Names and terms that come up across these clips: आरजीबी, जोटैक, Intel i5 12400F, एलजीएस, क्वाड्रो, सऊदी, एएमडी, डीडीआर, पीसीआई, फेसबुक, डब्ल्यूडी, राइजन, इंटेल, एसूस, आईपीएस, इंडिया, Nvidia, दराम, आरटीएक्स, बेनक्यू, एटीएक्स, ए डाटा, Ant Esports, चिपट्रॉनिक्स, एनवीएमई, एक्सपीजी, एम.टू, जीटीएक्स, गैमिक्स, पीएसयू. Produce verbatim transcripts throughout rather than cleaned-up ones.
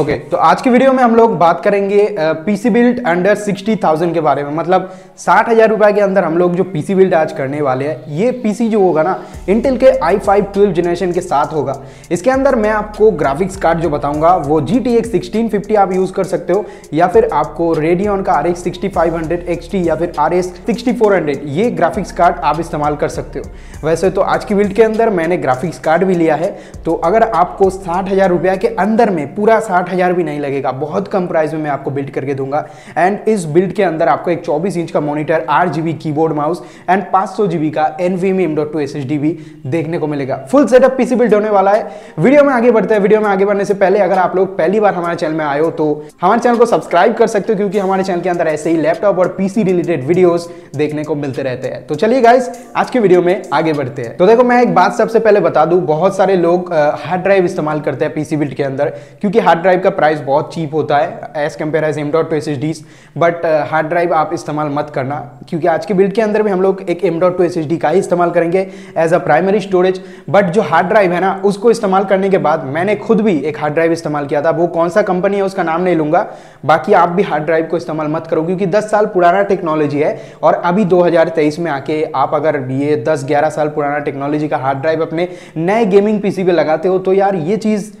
Okay okay, तो आज की वीडियो में हम लोग बात करेंगे PC build under sixty thousand के बारे में। मतलब साठ हज़ार रुपये के अंदर हम लोग जो पीसी बिल्ड आज करने वाले हैं, ये पीसी जो होगा ना इंटेल के आई फाइव ट्वेल्व जनरेशन के साथ होगा। इसके अंदर मैं आपको ग्राफिक्स कार्ड जो बताऊंगा वो G T X sixteen fifty आप यूज़ कर सकते हो, या फिर आपको रेडियन का R X sixty five hundred X T या फिर R S sixty four hundred ये ग्राफिक्स कार्ड आप इस्तेमाल कर सकते हो। वैसे तो आज की बिल्ड के अंदर मैंने ग्राफिक्स कार्ड भी लिया है, तो अगर आपको साठ हज़ार रुपये के अंदर में पूरा साठ हज़ार भी नहीं लगेगा, बहुत कम प्राइस में मैं आपको बिल्ड करके दूंगा। एंड इस बिल्ड के अंदर आपको एक चौबीस इंच का monitor, आरजीबी keyboard mouse and पाँच सौ जीबी का एनवीएमई एम.टू एसएसडी भी देखने को मिलेगा। फुल सेटअप पीसी बिल्ड होने वाला है। वीडियो में आगे बढ़ते हैं। वीडियो में आगे बढ़ने से पहले अगर आप लोग पहली बार हमारे चैनल में आए हो तो हमारे चैनल को सब्सक्राइब कर सकते हो, क्योंकि हमारे चैनल के अंदर ऐसे ही लैपटॉप और पीसी रिलेटेड वीडियोज देखने को मिलते रहते हैं। तो चलिए गाइस आज की वीडियो में आगे बढ़ते हैं। तो देखो मैं एक बात सबसे पहले बता दूं, बहुत सारे लोग हार्ड ड्राइव इस्तेमाल करते हैं पीसी बिल्ड के अंदर, क्योंकि हार्ड ड्राइव का प्राइस बहुत चीप होता है as compare as एम.टू SSDs. But hard drive आप इस्तेमाल मत करना, क्योंकि आज के बिल्ड के अंदर भी हम लोग एक एम.टू एसएसडी का ही इस्तेमाल करेंगे as a primary storage. But जो हार्ड ड्राइव है ना उसको इस्तेमाल करने के बाद मैंने खुद भी एक हार्ड ड्राइव इस्तेमाल किया था, वो कौन सा कंपनी है उसका नाम नहीं लूंगा। बाकी आप भी हार्ड ड्राइव को इस्तेमाल मत करो, क्योंकि दस साल पुराना टेक्नोलॉजी है, और अभी दो हजार तेईस में आके आप अगर ये दस ग्यारह साल पुराना टेक्नोलॉजी का हार्ड ड्राइव अपने नए गेमिंग पीसी पे लगाते हो तो यार ये चीज़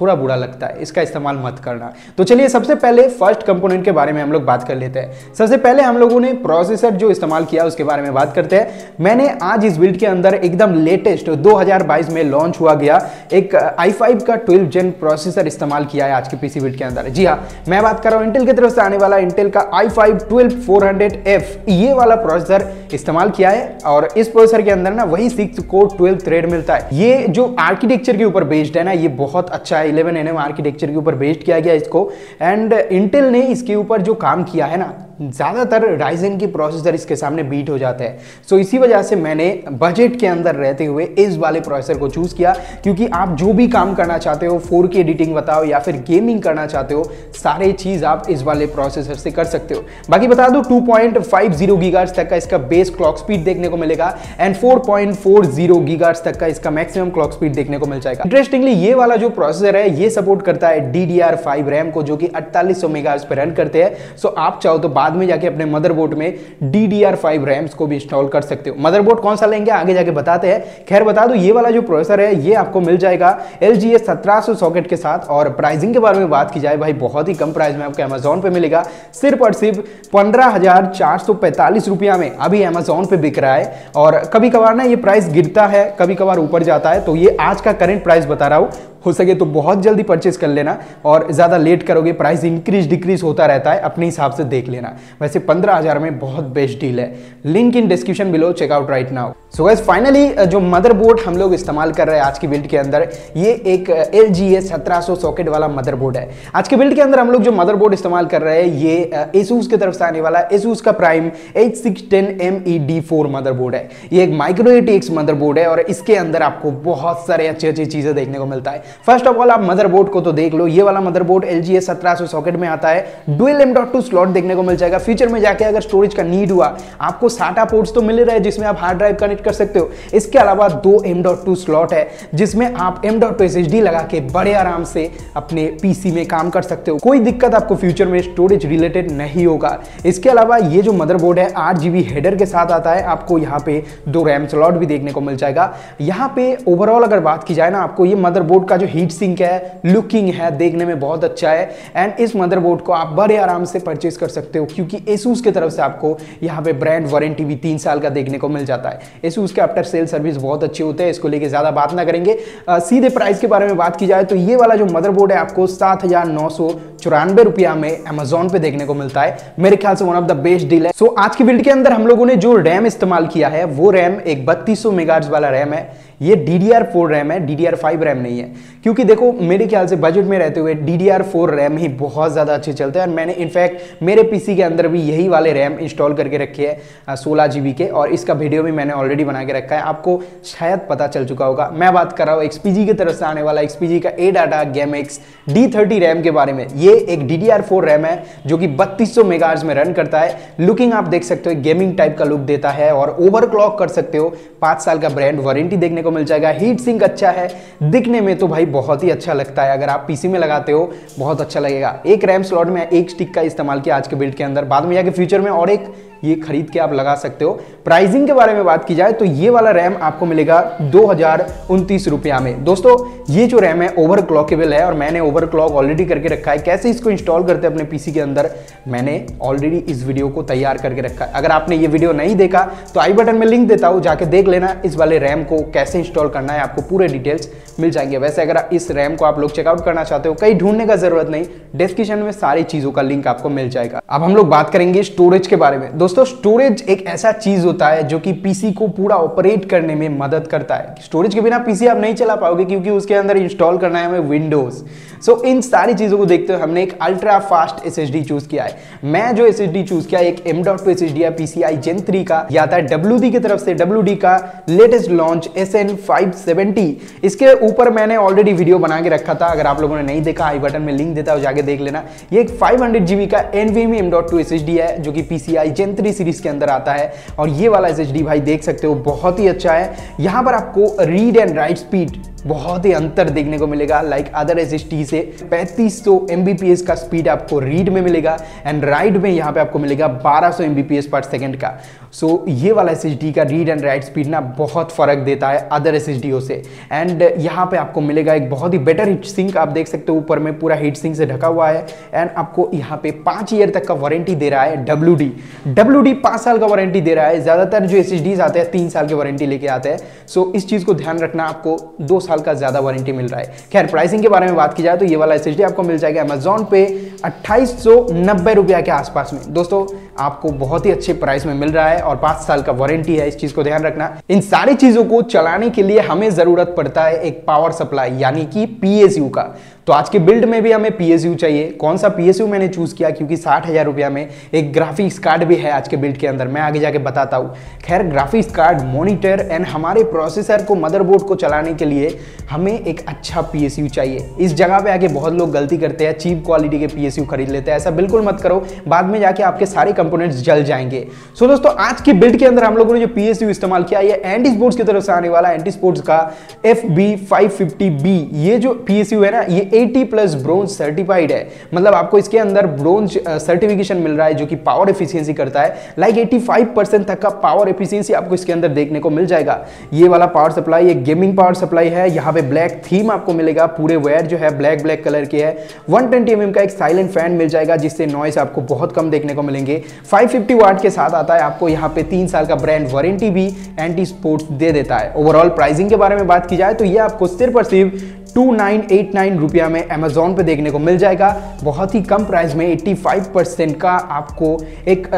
थोड़ा बुरा लगता है, इसका इस्तेमाल मत करना। तो चलिए सबसे पहले फर्स्ट कंपोनेंट के बारे में हम लोग बात कर लेते हैं। सबसे पहले हम लोगों ने प्रोसेसर जो इस्तेमाल किया उसके बारे में बात करते हैं। मैंने आज इस बिल्ड के अंदर एकदम लेटेस्ट दो हज़ार बाईस में लॉन्च हुआ गया एक आई फाइव का ट्वेल्व जेन प्रोसेसर इस्तेमाल किया है आज के पीसी बिल्ड के अंदर। जी हाँ, मैं बात कर रहा हूँ इंटेल की तरफ से आने वाला इंटेल का I five twelve four hundred F, ये वाला प्रोसेसर इस्तेमाल किया है। और इस प्रोसेसर के अंदर ना वही सिक्स कोर ट्वेल्व थ्रेड मिलता है। ये जो आर्किटेक्चर के ऊपर बेस्ड है ना ये बहुत अच्छा है, इलेवन एन एम आर्किटेक्चर के ऊपर बेस्ड किया गया इसको। एंड इंटेल ने इसके ऊपर जो काम किया है ना ज़्यादातर राइजन के प्रोसेसर इसके सामने बीट हो जाते हैं। सो इसी वजह से मैंने बजट के अंदर रहते हुए इस वाले प्रोसेसर को चूज़ किया, क्योंकि आप जो भी काम करना चाहते हो, फोर के एडिटिंग बताओ या फिर गेमिंग करना चाहते हो, सारे चीज़ आप इस वाले प्रोसेसर से कर सकते हो। बाकी बता दो two point five zero gigahertz तक का इसका बेस क्लॉक स्पीड देखने को मिलेगा and four point four zero gigahertz तक का इसका मैक्सिमम क्लॉक स्पीड देखने को मिल जाएगा। इंटरेस्टिंगली ये वाला जो प्रोसेसर है ये सपोर्ट करता है D D R five RAM को, जो कि अट्ठालीस सौ मेगाहर्ट्ज़ पर रन करते हैं। सो आप चाहो तो बाद में जाके अपने मदरबोर्ड में D D R five RAMs को भी इंस्टॉल कर सकते हो। मदरबोर्ड कौन सा लेंगे आगे जाके बताते हैं। खैर बता दो ये वाला जो प्रोसेसर है ये आपको मिल जाएगा एल जी एस सत्रह सौ सॉकेट के साथ। और प्राइसिंग के बारे में बात की जाए भाई, बहुत ही कम प्राइस में आपको अमेजोन पे मिलेगा, सिर्फ और सिर्फ पंद्रह हजार चार सौ पैंतालीस रुपया में अभी अमेजोन पे बिक रहा है। और कभी कभार ना ये प्राइस गिरता है, कभी कभार ऊपर जाता है, तो ये आज का करंट प्राइस बता रहा हूँ। हो सके तो बहुत जल्दी परचेस कर लेना, और ज़्यादा लेट करोगे प्राइस इंक्रीज डिक्रीज होता रहता है, अपने हिसाब से देख लेना। वैसे पंद्रह हज़ार में बहुत बेस्ट डील है। Link in description below, check out right now. So guys finally जो मदरबोर्ड हम लोग इस्तेमाल कर रहे हैं आज की बिल्ड के अंदर, ये एक एल जी एस सत्रह सौ सॉकेट वाला मदरबोर्ड है। आज के बिल्ड के अंदर हम लोग जो मदरबोर्ड इस्तेमाल कर रहे हैं ये एसूस की तरफ से आने वाला एसूस का prime H six ten M E D four motherboard है। ये एक माइक्रो एटीएक्स मदरबोर्ड है, और इसके अंदर आपको बहुत सारे अच्छी अच्छी चीज़ें देखने को मिलता है। फर्स्ट ऑफ ऑल आप मदरबोर्ड को तो देख लो, ये वाला मदरबोर्ड एल जी एस सत्रह सौ सॉकेट में आता है, डुअल एम.टू स्लॉट देखने को मिल जाएगा। फ्यूचर में जाके अगर स्टोरेज का नीड हुआ, आपको साटा पोर्ट्स तो मिल रहे हैं जिसमें आप हार्ड ड्राइव कनेक्ट कर सकते हो, इसके अलावा दो एम.टू स्लॉट है जिसमें आप एम.टू एसएसडी लगा के बड़े आराम से अपने पीसी में काम कर सकते हो, कोई दिक्कत आपको फ्यूचर में स्टोरेज रिलेटेड नहीं होगा। इसके अलावा ये जो मदरबोर्ड है आरजीबी हेडर के साथ आता है, आपको यहाँ पे दो रैम स्लॉट भी देखने को मिल जाएगा। यहाँ पे ओवरऑल अगर बात की जाए ना, आपको ये मदरबोर्ड का जो हीट सिंक है, लुकिंग है, देखने में बहुत अच्छा है। एंड इस मदरबोर्ड को आप बड़े आराम से परचेज कर सकते हो, क्योंकि एसूस की तरफ से आपको यहाँ पे ब्रांड वारंटी भी तीन साल का देखने को मिल जाता है। एसूस के आफ्टर सेल सर्विस बहुत अच्छे होते हैं, इसको लेके ज़्यादा बात ना करेंगे। आ, सीधे प्राइस के बारे में बात की जाए तो ये वाला जो मदरबोर्ड है आपको सात हज़ार नौ सौ चौरानवे रुपया में अमेजोन पे देखने को मिलता है। मेरे ख्याल से one of the best deal है। सो आज की बिल्ड के अंदर हम लोगों ने जो रैम इस्तेमाल किया है वो रैम एक बत्तीस सौ मेगाहर्ट्ज़ वाला रैम है। ये D D R four RAM है, D D R five RAM नहीं है, क्योंकि देखो मेरे ख्याल से बजट में रहते हुए D D R four RAM ही बहुत ज़्यादा अच्छे चलते हैं। और मैंने इनफैक्ट मेरे पीसी के अंदर भी यही वाले रैम इंस्टॉल करके रखे हैं सोलह जीबी के, और इसका वीडियो भी मैंने ऑलरेडी बना के रखा है, आपको शायद पता चल चुका होगा। मैं बात कर रहा हूँ एक्सपीजी की तरफ से आने वाला एक्सपीजी का ए डाटा गैमिक्स D thirty RAM के बारे में। ये एक D D R four RAM है जो कि बत्तीस सौ मेगाहर्ट्ज़ में रन करता है। लुकिंग आप देख सकते हो, गेमिंग टाइप का लुक देता है, और ओवरक्लॉक कर सकते हो, पाँच साल का ब्रांड वारंटी देखने को मिल जाएगा। हीट सिंक अच्छा है, दिखने में तो भाई बहुत ही अच्छा लगता है, अगर आप पीसी में लगाते हो बहुत अच्छा लगेगा। एक रैम स्लॉट में एक स्टिक का इस्तेमाल किया आज के बिल्ड के अंदर, बाद में जाके फ्यूचर में और एक ये खरीद के आप लगा सकते हो। प्राइसिंग के बारे में बात की जाए तो ये वाला रैम आपको मिलेगा दो हजार उनतीस रुपया में। दोस्तों ये जो रैम है ओवरक्लॉकेबल है और मैंने ओवरक्लॉक ऑलरेडी करके रखा है। कैसे इसको इंस्टॉल करते हैं अपने पीसी के अंदर, मैंने ऑलरेडी इस वीडियो को तैयार करके रखा है। अगर आपने ये वीडियो नहीं देखा तो आई बटन में लिंक देता हूँ, जाके देख लेना इस वाले रैम को कैसे इंस्टॉल करना है, आपको पूरे डिटेल्स मिल जाएंगे। वैसे अगर इस रैम को आप लोग चेकआउट करना चाहते हो कहीं ढूंढने का जरूरत नहीं, डिस्क्रिप्शन में सारी चीजों का लिंक आपको मिल जाएगा। अब हम लोग बात करेंगे स्टोरेज के बारे में। दोस्तों स्टोरेज एक ऐसा चीज होता है जो कि पीसी को पूरा ऑपरेट करने में मदद करता है। स्टोरेज के बिना पीसी आप नहीं चला पाओगे क्योंकि उसके अंदर इंस्टॉल करना है हमें विंडोज। सो so, इन सारी चीजों को देखते हुए हमने एक अल्ट्रा फास्ट एसएसडी चूज किया है। मैं जो एसएसडी चूज किया एक एम.टू एसएसडी है पीसीआई जेन थ्री का, या था डब्ल्यूडी की तरफ से डब्ल्यूडी का latest launch S N five seventy. इसके ऊपर मैंने ऑलरेडी वीडियो बना के रखा था, अगर आप लोगों ने नहीं देखा आई बटन में लिंक देता हूं, जाके देख लेना। ये एक फाइव हंड्रेड जीबी का एनवीएमई एम.टू एसएसडी है जो कि पीसीआई जेन थ्री सीरीज के अंदर आता है, और ये वाला एसएसडी भाई देख सकते हो बहुत ही अच्छा है। यहाँ पर आपको रीड एंड राइट स्पीड बहुत ही अंतर देखने को मिलेगा। लाइक अदर एसएसडी से पैंतीस सौ एमबीपीएस का स्पीड आपको रीड में मिलेगा एंड राइट में यहाँ पे आपको मिलेगा बारह सौ एमबीपीएस पर सेकंड का। सो so, ये वाला एसएसडी का रीड एंड राइट स्पीड ना बहुत फर्क देता है अदर एसएसडीओ से। एंड यहाँ पे आपको मिलेगा एक बहुत ही बेटर हीट सिंक, आप देख सकते हो ऊपर में पूरा हीट सिंक से ढका हुआ है। एंड आपको यहाँ पे पाँच ईयर तक का वारंटी दे रहा है डब्ल्यू डी डब्ल्यू डी पाँच साल का वारंटी दे रहा है। ज़्यादातर जो एसएसडीज आते हैं तीन साल की वारंटी लेके आते हैं, सो so, इस चीज़ को ध्यान रखना, आपको दो का ज्यादा वारंटी मिल रहा है। खैर प्राइसिंग के बारे में बात की जाए तो ये वाला एसएसडी आपको मिल जाएगा अमेज़न पे अट्ठाईस सौ नब्बे रुपया के आसपास में। दोस्तों आपको बहुत ही अच्छे प्राइस में मिल रहा है और पांच साल का वारंटी है, इस चीज को ध्यान रखना। इन सारी चीजों को चलाने के लिए हमें जरूरत पड़ता है एक पावर सप्लाई यानी कि पीएसयू का। तो आज के बिल्ड में भी हमें पीएसयू चाहिए। कौन सा पीएसयू मैंने चूज किया क्योंकि साठ हजार रुपया में एक ग्राफिक्स कार्ड भी है आज के बिल्ड के अंदर, मैं आगे जाके बताता हूँ। खैर ग्राफिक्स कार्ड, मॉनिटर एंड हमारे प्रोसेसर को, मदरबोर्ड को चलाने के लिए हमें एक अच्छा पीएसयू चाहिए। इस जगह पे आके बहुत लोग गलती करते हैं, चीप क्वालिटी के पीएसयू खरीद लेते हैं। ऐसा बिल्कुल मत करो, बाद में जाके आपके सारे कंपोनेंट्स जल जाएंगे। सो दोस्तों आज के बिल्ड के अंदर हम लोगों ने जो पीएसयू इस्तेमाल किया ये एंट स्पोर्ट्स की तरफ से आने वाला एंट स्पोर्ट्स का F B five fifty B. ये जो पीएसयू है ना ये अस्सी प्लस ब्रोंज सर्टिफाइड है, मतलब आपको इसके अंदर ब्रोंज सर्टिफिकेशन मिल रहा है जो कि पावर एफिशिएंसी करता है। लाइक पचासी परसेंट तक का पावर एफिशिएंसी आपको इसके अंदर देखने को मिल जाएगा। ये वाला पावर सप्लाई एक गेमिंग पावर सप्लाई है। यहाँ पे ब्लैक थीम आपको मिलेगा, पूरे वायर जो है ब्लैक ब्लैक कलर की है। वन ट्वेंटी एम एम का एक साइलेंट फैन मिल जाएगा जिससे नॉइस आपको बहुत कम देखने को मिलेंगे। फाइव फिफ्टी वाट के साथ आता है, आपको यहाँ पे तीन साल का ब्रांड वारंटी भी एंटी स्पोर्ट्स दे देता है। ओवरऑल प्राइसिंग के बारे में बात की जाए तो ये आपको सिर्फ और सिर्फ उनतीस सौ नवासी रुपया में अमेज़न पे देखने को मिल जाएगा। बहुत ही कम प्राइस में पचासी परसेंट का आपको एक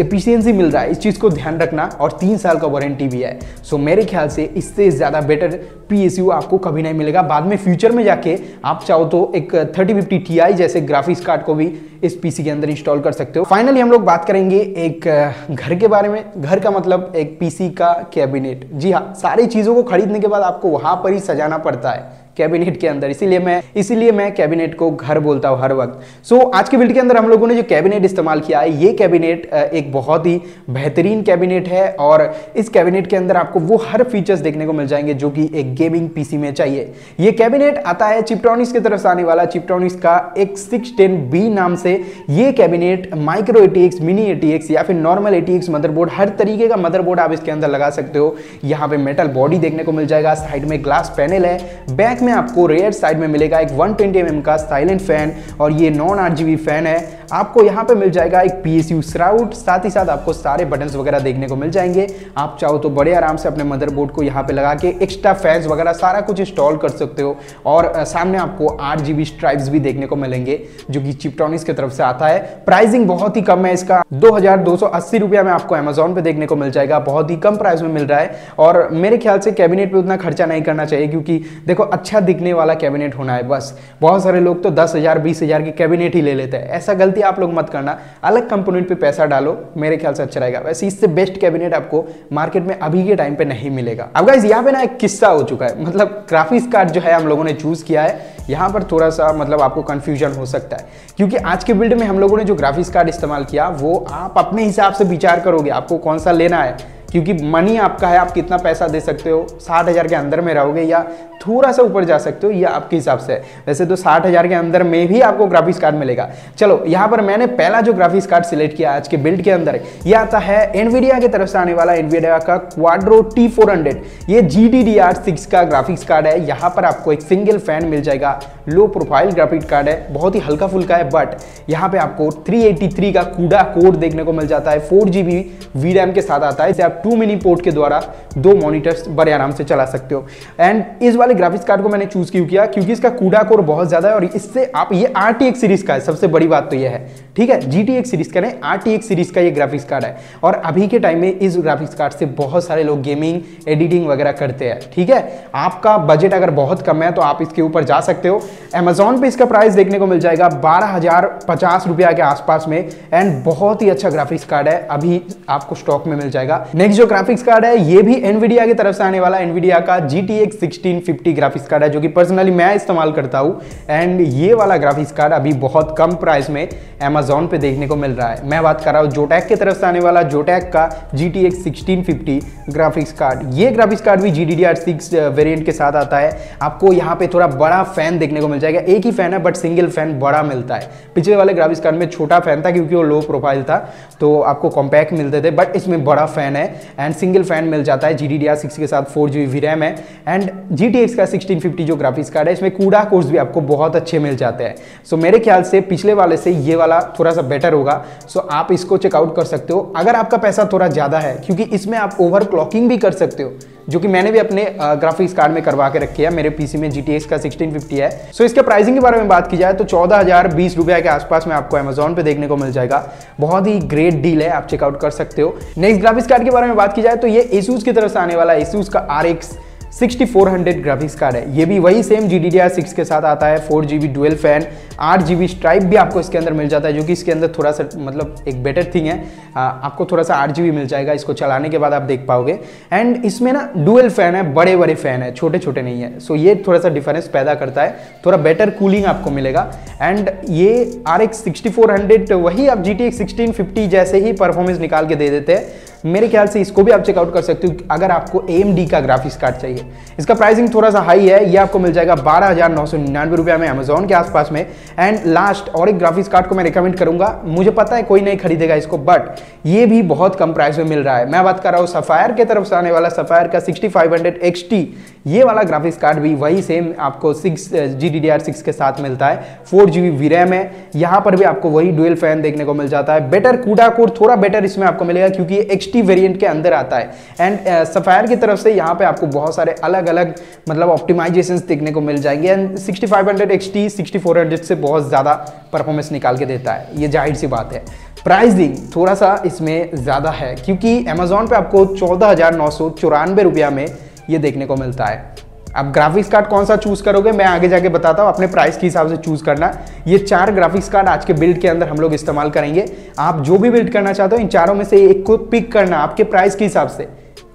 एफिशिएंसी मिल रहा है, इस चीज़ को ध्यान रखना, और तीन साल का वारंटी भी है। सो मेरे ख्याल से इससे ज़्यादा बेटर पीएसयू आपको कभी नहीं मिलेगा। बाद में फ्यूचर में जाके आप चाहो तो एक थर्टी फिफ्टी टी आई जैसे ग्राफिक्स कार्ड को भी इस पीसी के अंदर इंस्टॉल कर सकते हो। फाइनली हम लोग बात करेंगे एक घर के बारे में। घर का मतलब एक पीसी का कैबिनेट। जी हाँ, सारी चीज़ों को खरीदने के बाद आपको वहाँ पर ही सजाना पड़ता है कैबिनेट के अंदर, इसीलिए मैं इसीलिए मैं कैबिनेट को घर बोलता हूँ हर वक्त। सो so, आज के बिल्ड के अंदर हम लोगों ने जो कैबिनेट इस्तेमाल किया है ये कैबिनेट एक बहुत ही बेहतरीन कैबिनेट है, और इस कैबिनेट के अंदर आपको वो हर फीचर्स देखने को मिल जाएंगे जो कि एक गेमिंग पीसी में चाहिए। ये कैबिनेट आता है चिपट्रॉनिक्स की तरफ से आने वाला चिपट्रॉनिक्स का एक्स सिक्स टेन बी नाम से। ये cabinet micro एटीएक्स, mini एटीएक्स या फिर नॉर्मल एटीएक्स मदरबोर्ड, हर तरीके का मदरबोर्ड आप इसके अंदर लगा सकते हो। यहाँ पे मेटल बॉडी देखने को मिल जाएगा, साइड में ग्लास पैनल है, बैक में आपको रेयर साइड में मिलेगा एक वन ट्वेंटी एम एम का साइलेंट फैन और ये नॉन आरजीबी फैन है। आपको यहाँ पे मिल जाएगा एक पीएसयू श्राउड, साथ ही साथ आपको सारे बटन्स वगैरह देखने को मिल जाएंगे। आप चाहो तो बड़े आराम से अपने मदरबोर्ड को यहाँ पे लगा के एक्स्ट्रा फैंस वगैरह सारा कुछ इंस्टॉल कर सकते हो, और सामने आपको आरजीबी स्ट्राइप्स भी देखने को मिलेंगे जो कि चिपट्रॉनिक्स की तरफ से आता है। प्राइसिंग बहुत ही कम है इसका, दो हजार दो सौ अस्सी रुपया में आपको अमेज़न पे देखने को मिल जाएगा, बहुत ही कम प्राइस में मिल रहा है। और मेरे ख्याल से कैबिनेट पर उतना खर्चा नहीं करना चाहिए क्योंकि देखो अच्छा दिखने वाला कैबिनेट होना है बस। बहुत सारे लोग तो दस हजार बीस हजार के कैबिनेट ही ले लेते हैं, ऐसा गलती आप लोग मत करना, अलग कंपोनेंट पे पैसा डालो, मेरे ख्याल से अच्छा रहेगा। वैसे इससे बेस्ट कैबिनेट आपको मार्केट में अभी के टाइम पे नहीं मिलेगा। अब गाइस यहाँ पे ना एक किस्सा हो चुका है, मतलब ग्राफिक्स कार्ड जो है हम लोगों ने चूज किया है, यहाँ पर थोड़ा सा मतलब आपको कंफ्यूजन हो सकता है क्योंकि आज के बिल्ड में हम लोगों ने जो ग्राफिक्स कार्ड इस्तेमाल किया वो आप अपने हिसाब से विचार करोगे आपको कौन सा लेना है। क्योंकि मनी आपका है, आप कितना पैसा दे सकते हो, साठ हज़ार के अंदर में रहोगे या थोड़ा सा ऊपर जा सकते हो, ये आपके हिसाब से है। वैसे तो साठ हज़ार के अंदर में भी आपको ग्राफिक्स कार्ड मिलेगा। चलो यहाँ पर मैंने पहला जो ग्राफिक्स कार्ड सिलेक्ट किया आज के बिल्ड के अंदर, ये आता है एनवीडिया की तरफ से आने वाला एनवीडिया का क्वाड्रो टी फोर हंड्रेड। ये G D D R six का ग्राफिक्स कार्ड है। यहाँ पर आपको एक सिंगल फैन मिल जाएगा, लो प्रोफाइल ग्राफिक्स कार्ड है, बहुत ही हल्का फुल्का है, बट यहाँ पे आपको थ्री एट्टी थ्री का कूडा कोड देखने को मिल जाता है। Four G B V RAM के साथ आता है, इसे आप टू मिनी पोर्ट के द्वारा दो मॉनिटर्स बड़े आराम से चला सकते हो। एंड इस वाले ग्राफिक्स कार्ड को मैंने चूज क्यों किया, क्योंकि इसका कूडा कोर बहुत ज्यादा है और इससे आप ये आर टी एक्स सीरीज का है, सबसे बड़ी बात तो ये है, ठीक है, जी टी एक्स सीरीज का नहीं, आर टी एक्स सीरीज का ये ग्राफिक्स कार्ड है। और अभी के टाइम में इस ग्राफिक्स कार्ड से बहुत सारे लोग गेमिंग एडिटिंग वगैरह करते हैं, ठीक है। आपका बजट अगर बहुत कम है तो आप इसके ऊपर जा सकते हो। अमेजोन पे इसका प्राइस देखने को मिल जाएगा बारह हजार पचास रुपया के आसपास में, एंड बहुत ही अच्छा ग्राफिक्स कार्ड है, अभी आपको स्टॉक में मिल जाएगा। नेक्स्ट जो ग्राफिक्स कार्ड है ये भी एनवीडिया की तरफ से आने वाला एनवीडिया का G T X sixteen fifty graphics card है, जो कि पर्सनली मैं इस्तेमाल करता हूँ। एंड ये वाला ग्राफिक्स कार्ड अभी बहुत कम प्राइस में अमेजोन पे देखने को मिल रहा है। मैं बात कर रहा हूँ जोटैक की तरफ से आने वाला जोटैक का G T X sixteen fifty graphics card. ये ग्राफिक्स कार्ड भी G D D R six variant के साथ आता है। आपको यहाँ पे थोड़ा बड़ा फैन देखने को मिल जाएगा, एक ही फैन है बट सिंगल फैन बड़ा मिलता है। पिछले वाले ग्राफिक्स कार्ड में छोटा फैन था क्योंकि वो लो प्रोफाइल था तो आपको कॉम्पैक्ट मिलते थे, बट इसमें बड़ा फैन है एंड सिंगल फैन मिल जाता है। G D D R six के साथ फोर जी बी रैम है एंड जी टी एक्स का सिक्सटीन फिफ्टी जो ग्राफिक्स कार्ड है इसमें कूडा कोर्स भी आपको बहुत अच्छे मिल जाते हैं। सो so, मेरे ख्याल से पिछले वाले से ये वाला थोड़ा सा बेटर होगा। सो so, आप इसको चेकआउट कर सकते हो अगर आपका पैसा थोड़ा ज़्यादा है, क्योंकि इसमें आप ओवर क्लॉकिंग भी कर सकते हो, जो कि मैंने भी अपने ग्राफिक्स कार्ड में करवा के रखी है। मेरे पीसी में जी टी एक्स का सिक्सटीन फिफ्टी है। सो so, इसके प्राइसिंग के बारे में बात की जाए तो चौदह हज़ार बीस रुपये के आसपास में आपको अमेजोन पे देखने को मिल जाएगा। बहुत ही ग्रेट डील है, आप चेकआउट कर सकते हो। नेक्स्ट ग्राफिक्स कार्ड के बारे में बात की जाए तो ये एसूस की तरफ से आने वाला एसूस का R X sixty four hundred graphics card है। ये भी वही same G D D R six के साथ आता है, four G B dual fan, आठ जी बी स्ट्राइप भी आपको इसके अंदर मिल जाता है, जो कि इसके अंदर थोड़ा सा मतलब एक बेटर थिंग है। आ, आपको थोड़ा सा आठ जी बी मिल जाएगा, इसको चलाने के बाद आप देख पाओगे। एंड इसमें ना डुअल फैन है, बड़े बड़े फैन है, छोटे छोटे नहीं है। सो ये थोड़ा सा डिफरेंस पैदा करता है, थोड़ा बेटर कूलिंग आपको मिलेगा। एंड ये R X sixty four hundred वही आप G T X sixteen fifty जैसे ही परफॉर्मेंस निकाल के दे देते हैं। मेरे ख्याल से इसको भी आप चेकआउट कर सकते हो अगर आपको ए एम डी का ग्राफिक्स कार्ड चाहिए। इसका प्राइसिंग थोड़ा सा हाई है, ये आपको मिल जाएगा बारह हज़ार नौ सौ निन्यानवे रुपये में अमेजोन के आसपास में। एंड लास्ट और एक ग्राफिक्स कार्ड को मैं रिकमेंड करूंगा, मुझे पता है कोई नहीं खरीदेगा इसको, बट ये भी बहुत कम प्राइस में मिल रहा है। मैं बात कर रहा हूँ सफायर के तरफ से आने वाला सफायर का sixty five hundred X T. ये वाला ग्राफिक्स कार्ड भी वही सेम आपको six G D D R six के साथ मिलता है, four G B V RAM है। यहाँ पर भी आपको वही डुअल फैन देखने को मिल जाता है, बेटर कूडा कोर थोड़ा बेटर इसमें आपको मिलेगा क्योंकि एक्स वेरिएंट के अंदर आता है। एंड सफायर uh, की तरफ से यहाँ पे आपको बहुत सारे अलग अलग मतलब ऑप्टिमाइजेशंस देखने को मिल जाएंगे। And sixty five hundred X T sixty four hundred से बहुत ज़्यादा परफॉर्मेंस निकाल के देता है, ये जाहिर सी बात है। प्राइसिंग थोड़ा सा इसमें ज़्यादा है क्योंकि अमेजोन पे आपको चौदह हज़ार नौ सौ चौरानवे रुपया में ये देखने को मिलता है। अब ग्राफिक्स कार्ड कौन सा चूज़ करोगे मैं आगे जाके बताता हूँ, अपने प्राइस के हिसाब से चूज़ करना। ये चार ग्राफिक्स कार्ड आज के बिल्ड के अंदर हम लोग इस्तेमाल करेंगे। आप जो भी बिल्ड करना चाहते हो इन चारों में से एक को पिक करना आपके प्राइस के हिसाब से।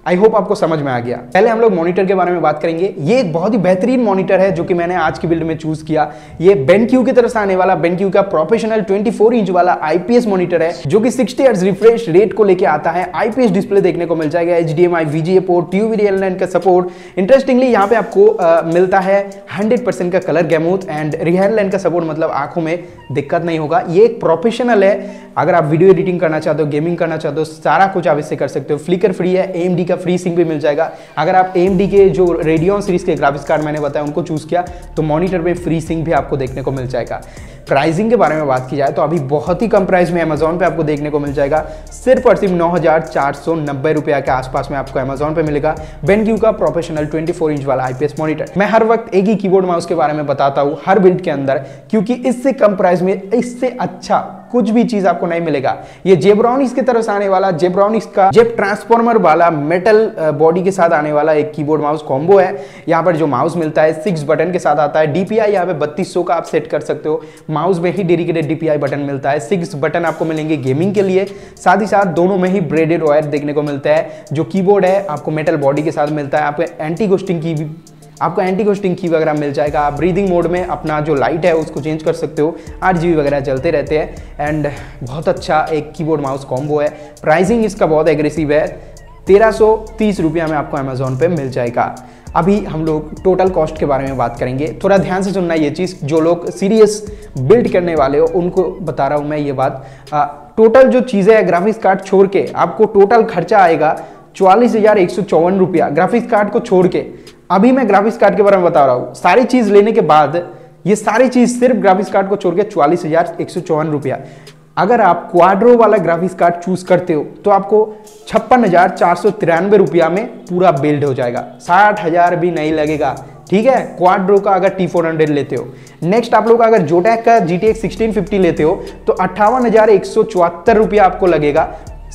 आई होप आपको समझ में आ गया। पहले हम लोग मॉनिटर के बारे में बात करेंगे। ये एक बहुत ही बेहतरीन मॉनिटर है जो कि मैंने आज की बिल्ड में चूज किया। ये बेनक्यू की तरफ से आने वाला बेनक्यू का प्रोफेशनल चौबीस इंच वाला आईपीएस मॉनिटर है, जो कि सिक्सटी हर्ट्ज रिफ्रेश रेट को लेके आता है। आईपीएस डिस्प्ले देखने को मिल जाएगा, एचडीएमआई वीजीए पोर्ट, ट्यूबीएल लाइन का सपोर्ट। इंटरेस्टिंगली यहाँ पे आपको आ, मिलता है हंड्रेड परसेंट का कलर गैमूथ एंड रिहायर लाइन का सपोर्ट, मतलब आंखों में दिक्कत नहीं होगा। ये एक प्रोफेशनल है, अगर आप वीडियो एडिटिंग करना चाहते हो, गेमिंग करना चाहते हो, सारा कुछ आप इससे कर सकते हो। फ्लिकर फ्री है, एएमडी का फ्री सिंक भी मिल जाएगा। अगर आप एएमडी के जो रेडियन सीरीज के ग्राफिक्स कार्ड मैंने बताया उनको चूज किया तो मॉनिटर पे फ्री सिंक भी आपको देखने को मिल जाएगा। प्राइसिंग के बारे में बात की जाए तो अभी बहुत ही कम प्राइस में अमेजोन पे आपको देखने को मिल जाएगा, सिर्फ और सिर्फ नौ हज़ार चार सौ नब्बे रुपया के आसपास में आपको अमेजोन पे मिलेगा बेनक्यू का प्रोफेशनल चौबीस इंच वाला आईपीएस मॉनिटर। मैं हर वक्त एक ही कीबोर्ड माउस के बारे में बताता हूँ हर बिल्ड के अंदर, क्योंकि इससे कम प्राइस में इससे अच्छा कुछ भी चीज आपको नहीं मिलेगा। ये जेब्रॉनिक्स की तरफ से आने वाला जेब्रॉनिक्स का जेब ट्रांसफॉर्मर वाला मेटल बॉडी के साथ आने वाला एक कीबोर्ड माउस कॉम्बो है। यहाँ पर जो माउस मिलता है सिक्स बटन के साथ आता है, डीपीआई यहाँ पे बत्तीस सौ का आप सेट कर सकते हो, माउस में ही डेडिकेटेड डीपीआई बटन मिलता है। सिक्स बटन आपको मिलेंगे गेमिंग के लिए, साथ ही साथ दोनों में ही ब्रेडेड वायर देखने को मिलता है। जो कीबोर्ड है आपको मेटल बॉडी के साथ मिलता है, आपको एंटी घोस्टिंग की आपको एंटी घोस्टिंग की वगैरह मिल जाएगा। आप ब्रीदिंग मोड में अपना जो लाइट है उसको चेंज कर सकते हो, आरजीबी वगैरह चलते रहते हैं। एंड बहुत अच्छा एक कीबोर्ड माउस कॉम्बो है। प्राइसिंग इसका बहुत एग्रेसिव है, तेरह सौ तीस रुपया में आपको अमेजोन पे मिल जाएगा। अभी हम लोग टोटल कॉस्ट के बारे में बात करेंगे, थोड़ा ध्यान से सुनना ये चीज़, जो लोग सीरियस बिल्ड करने वाले हो उनको बता रहा हूँ मैं ये बात। आ, टोटल जो चीज़ें है ग्राफिक्स कार्ड छोड़ के आपको टोटल खर्चा आएगा चौवालीस हज़ार एक सौ चौवन रुपया ग्राफिक्स कार्ड को छोड़ के। अभी मैं ग्राफिक्स कार्ड के बारे में बता रहा हूँ, सारी चीज़ लेने के बाद ये सारी चीज़ सिर्फ ग्राफिक्स कार्ड को छोड़ के चौवालीस हज़ार एक सौ चौवन रुपया। अगर आप क्वाड्रो वाला ग्राफिक्स कार्ड चूज करते हो तो आपको छप्पन हज़ार चार सौ तिरानवे रुपया में पूरा बिल्ड हो जाएगा, साठ हज़ार भी नहीं लगेगा, ठीक है, क्वाड्रो का अगर टी फोर हंड्रेड लेते हो। नेक्स्ट आप लोग अगर जोटैक का G T X sixteen fifty लेते हो तो अट्ठावन हज़ार एक सौ चौहत्तर रुपया आपको लगेगा,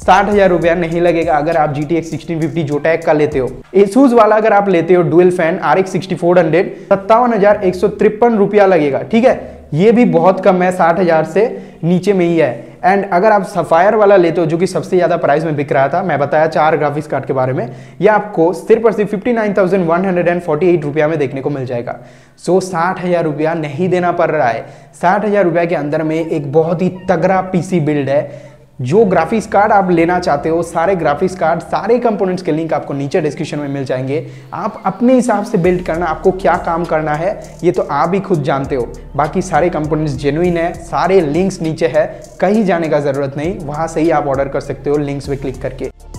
साठ हज़ार रुपया नहीं लगेगा अगर आप G T X sixteen fifty जोटैक का लेते हो। एसूस वाला अगर आप लेते हो dual fan R X sixty four hundred, सत्तावन हज़ार एक सौ तिरपन रुपया लगेगा, ठीक है, ये भी बहुत कम है, साठ हज़ार से नीचे में ही है। एंड अगर आप सफायर वाला लेते हो जो कि सबसे ज़्यादा प्राइस में बिक रहा था, मैं बताया चार ग्राफिक्स कार्ड के बारे में, यह आपको सिर्फ और सिर्फ fifty nine thousand one hundred and forty eight रुपया में देखने को मिल जाएगा। सो साठ हज़ार रुपया नहीं देना पड़ रहा है, साठ हज़ार रुपया के अंदर में एक बहुत ही तगड़ा पी सी बिल्ड है। जो ग्राफिक्स कार्ड आप लेना चाहते हो, सारे ग्राफिक्स कार्ड, सारे कंपोनेंट्स के लिंक आपको नीचे डिस्क्रिप्शन में मिल जाएंगे, आप अपने हिसाब से बिल्ड करना, आपको क्या काम करना है ये तो आप ही खुद जानते हो। बाकी सारे कंपोनेंट्स जेन्युइन है, सारे लिंक्स नीचे है, कहीं जाने का ज़रूरत नहीं, वहाँ से ही आप ऑर्डर कर सकते हो लिंक्स पे क्लिक करके।